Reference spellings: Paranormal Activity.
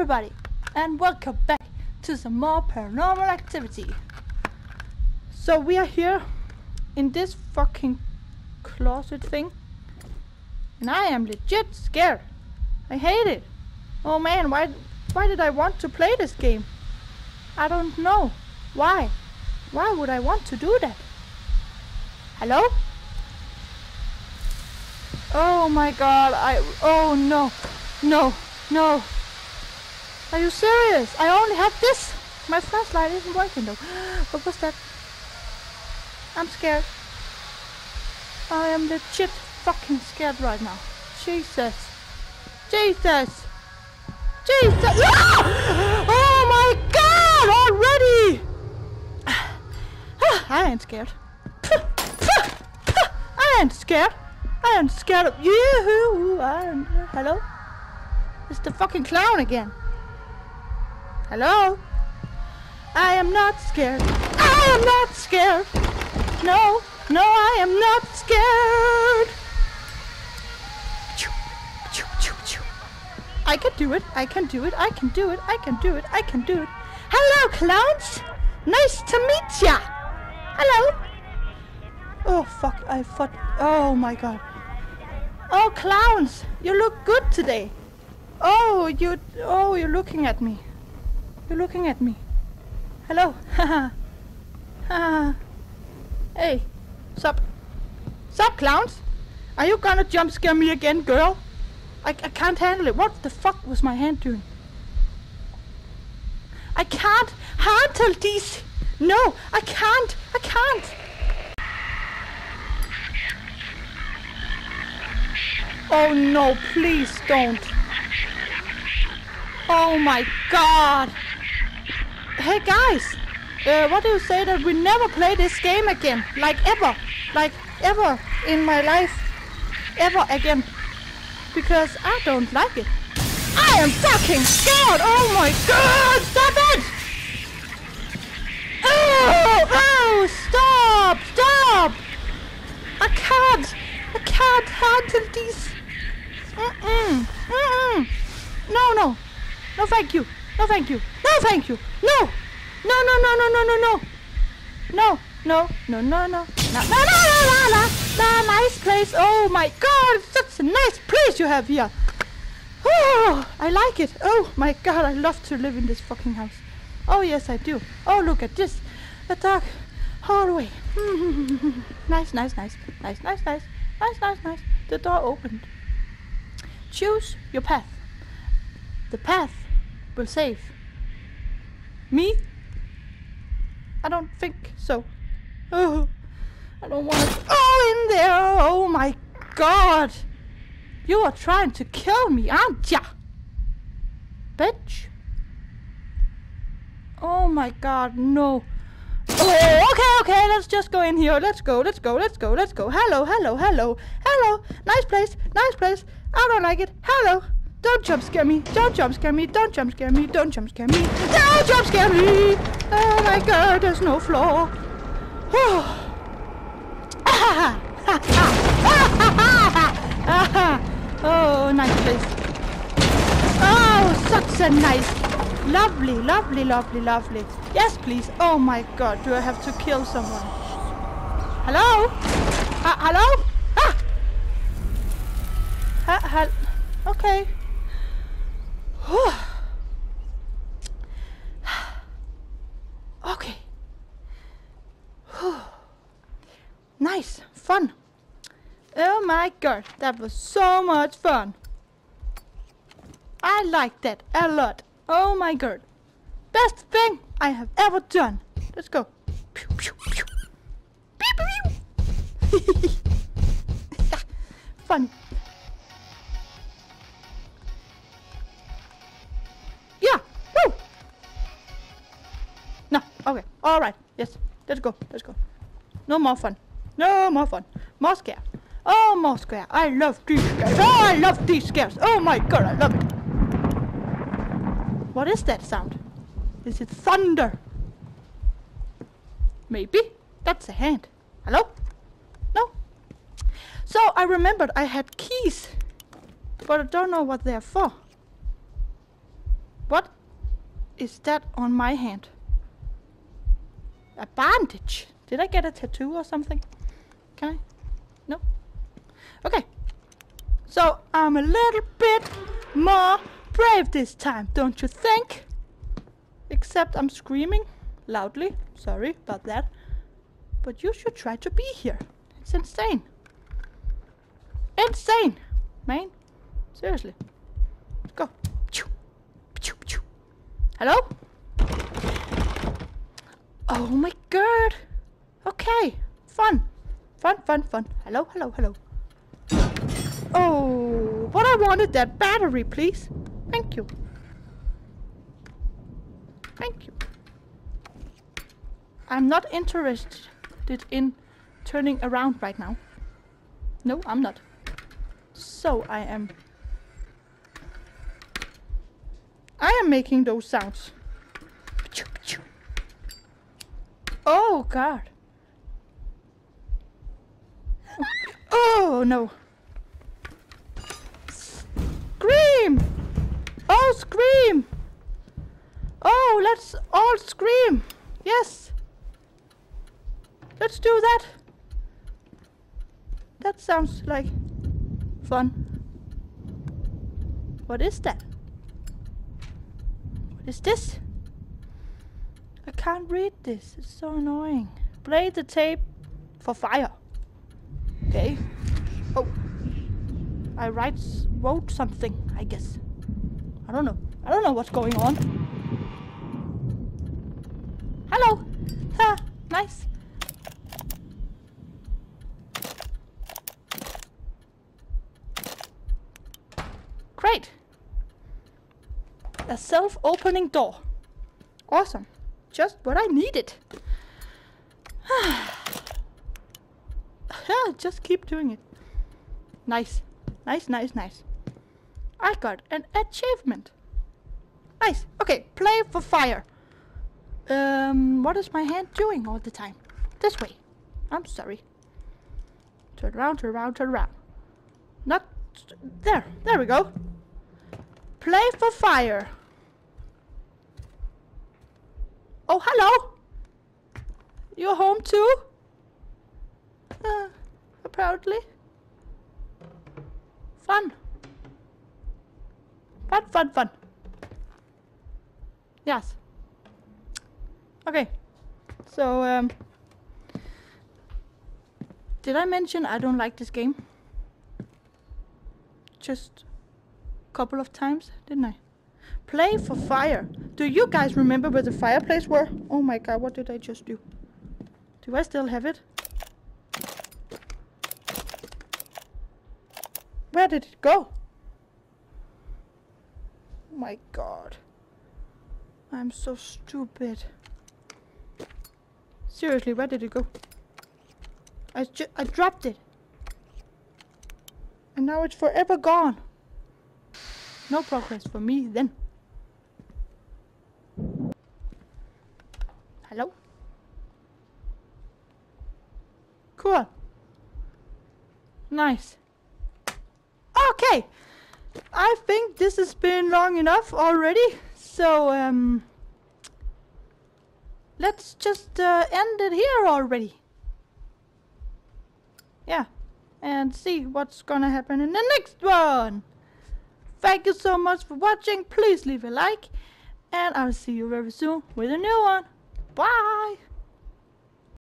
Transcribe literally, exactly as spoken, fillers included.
everybody, and welcome back to some more Paranormal Activity. So we are here in this fucking closet thing, and I am legit scared. I hate it. Oh man, why why did I want to play this game? I don't know. Why? Why would I want to do that? Hello? Oh my god, I... Oh no. No. No. Are you serious? I only have this. My flashlight isn't working though. What was that? I'm scared. I am legit fucking scared right now. Jesus. Jesus. Jesus. No! Oh my god, already. I ain't scared. I ain't scared. I am scared of you. I am, hello? It's the fucking clown again. Hello? I am not scared. I am not scared. No, no, I am not scared. I can do it. I can do it. I can do it. I can do it. I can do it. Hello, clowns. Nice to meet ya. Hello. Oh fuck, I thought, oh my god. Oh clowns, you look good today. Oh, you, oh, you're looking at me. You're looking at me. Hello, haha. Haha. Hey, sup. Sup clowns? Are you gonna jump scare me again, girl? I, I can't handle it. What the fuck was my hand doing? I can't handle these. No, I can't, I can't. Oh no, please don't. Oh my god. Hey guys, uh, what do you say that we never play this game again? Like ever, like ever in my life, ever again. Because I don't like it. I am fucking scared, oh my god, stop it! Oh, oh, stop, stop! I can't, I can't handle these. Mm-mm. Mm-mm. No, no. No, thank you. No, thank you. No, thank you. No. No, no, no, no, no, no, no. No, no, no, no, no. No, no, no, no, no, no. Nice place. Oh, my God. Such a nice place you have here. Oh, I like it. Oh, my God. I love to live in this fucking house. Oh, yes, I do. Oh, look at this. A dark hallway. Nice, nice, nice. Nice, nice, nice. Nice, nice, nice. The door opened. Choose your path. The path will save me? I don't think so. Oh, I don't want to go in there. Oh my god. You are trying to kill me, aren't ya? Bitch. Oh my god, no. Oh, okay, okay, let's just go in here. Let's go, let's go, let's go, let's go. Hello, hello, hello, hello. Nice place, nice place. I don't like it. Hello. Don't jump scare me. Don't jump scare me. Don't jump scare me. Don't jump scare me. Don't jump scare me. Oh my god, there's no floor. Oh, nice place. Oh, such a nice. Lovely, lovely, lovely, lovely. Yes, please. Oh my god, do I have to kill someone? Hello? Uh, hello? Ah! Ha, ha, okay. Whew. Okay. Whew. Nice. Fun. Oh my god, that was so much fun. I like that a lot. Oh my god. Best thing I have ever done. Let's go. Pew, pew, pew. Pew, pew, pew. Fun. Yeah. Woo. No. Okay. All right. Yes. Let's go. Let's go. No more fun. No more fun. More scare. Oh, more scare. I love these scares. Oh, I love these scares. Oh my god. I love it. What is that sound? Is it thunder? Maybe. That's a hand. Hello? No? So I remembered I had keys, but I don't know what they're for. What is that on my hand? A bandage. Did I get a tattoo or something? Can I? No? Okay. So I'm a little bit more brave this time, don't you think? Except I'm screaming loudly. Sorry about that. But you should try to be here. It's insane. Insane, man. Seriously. Let's go. Hello? Oh my god. Okay. Fun. Fun, fun, fun. Hello, hello, hello. Oh, but I wanted that battery, please. Thank you. Thank you. I'm not interested in turning around right now. No, I'm not. So I am... I am making those sounds. Oh, God. Oh, no. Scream! Oh, scream! Oh, let's all scream! Yes! Let's do that! That sounds like fun. What is that? What is this? I can't read this. It's so annoying. Play the tape for fire. Okay. Oh. I write, wrote something, I guess. I don't know. I don't know what's going on. Hello. Ha. Nice. Great. A self-opening door. Awesome. Just what I needed. Just keep doing it. Nice. Nice, nice, nice. I got an achievement. Nice. Okay, play for fire. Um, what is my hand doing all the time? This way. I'm sorry. Turn around, turn around, turn around. Not... There. There we go. Play for fire. Oh, hello. You're home too? Uh, apparently. Fun. Fun, fun, fun. Yes. Okay. So, um... did I mention I don't like this game? Just a couple of times, didn't I? Play for fire. Do you guys remember where the fireplace were? Oh my god, what did I just do? Do I still have it? Where did it go? Oh my god. I'm so stupid. Seriously, where did it go? I, ju I dropped it. And now it's forever gone. No progress for me then. Hello? Cool. Nice. Okay, I think this has been long enough already, so um, let's just uh, end it here already. Yeah, and see what's gonna happen in the next one. Thank you so much for watching. Please leave a like, and I'll see you very soon with a new one.